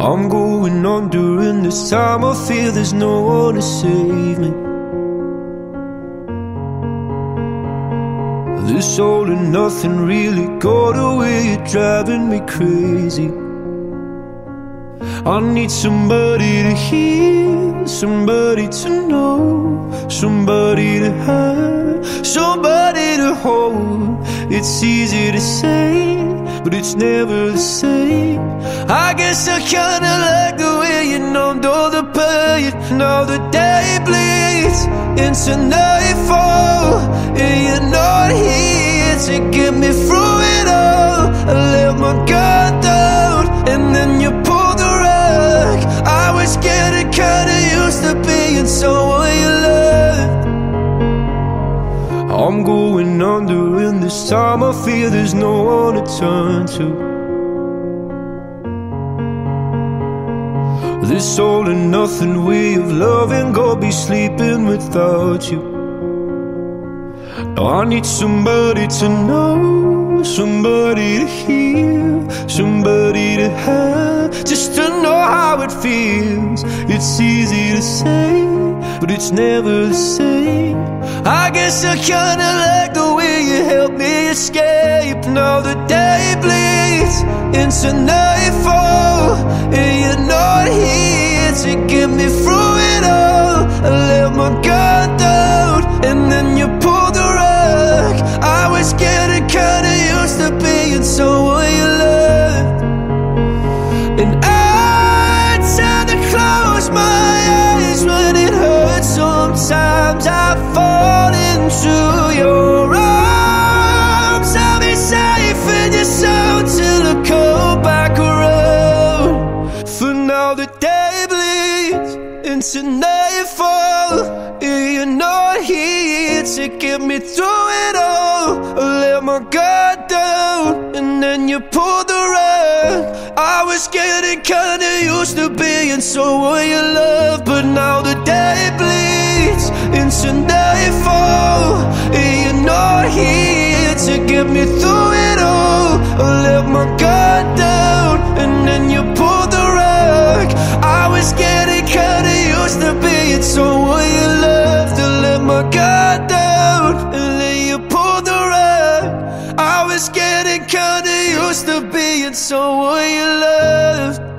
I'm going on during this time. I fear there's no one to save me. This all and nothing really got away, you're driving me crazy. I need somebody to hear, somebody to know, somebody to have, somebody to hold. It's easy to say, but it's never the same. I guess I kinda like the way you numbed all the pain. Now the day bleeds into nightfall, and you're not here to get me through it all. I let my guard down, and then you pulled the rug. I was getting kinda used to being someone you loved. I'm going under in this time. I fear there's no one to turn to. This all and nothing way of loving, gonna be sleeping without you. Now I need somebody to know, somebody to hear, somebody to have, just to know how it feels. It's easy to say, but it's never the same. I guess I kinda like the way you helped me escape. Now the day bleeds into nightfall, and you're not here to get me through it all. I let my guard down, and then you pulled the rug. I was getting kinda used to being someone you loved, and I tried to close my eyes when it hurt. Sometimes I fall into your arms. I'll be safe in your soul till I come back around. For now the day bleeds into nightfall, and you're not here to get me through it all. I let my guard down, and then you pulled the rug. I was getting kinda used to being someone you love, but now the day bleeds into nightfall, and you're not here to get me through it all. I let my guard down, and then you pulled the rug. I was getting kinda used to being someone you loved. I let my guard down, and then you pulled the rug. I was getting kinda used to being someone you loved.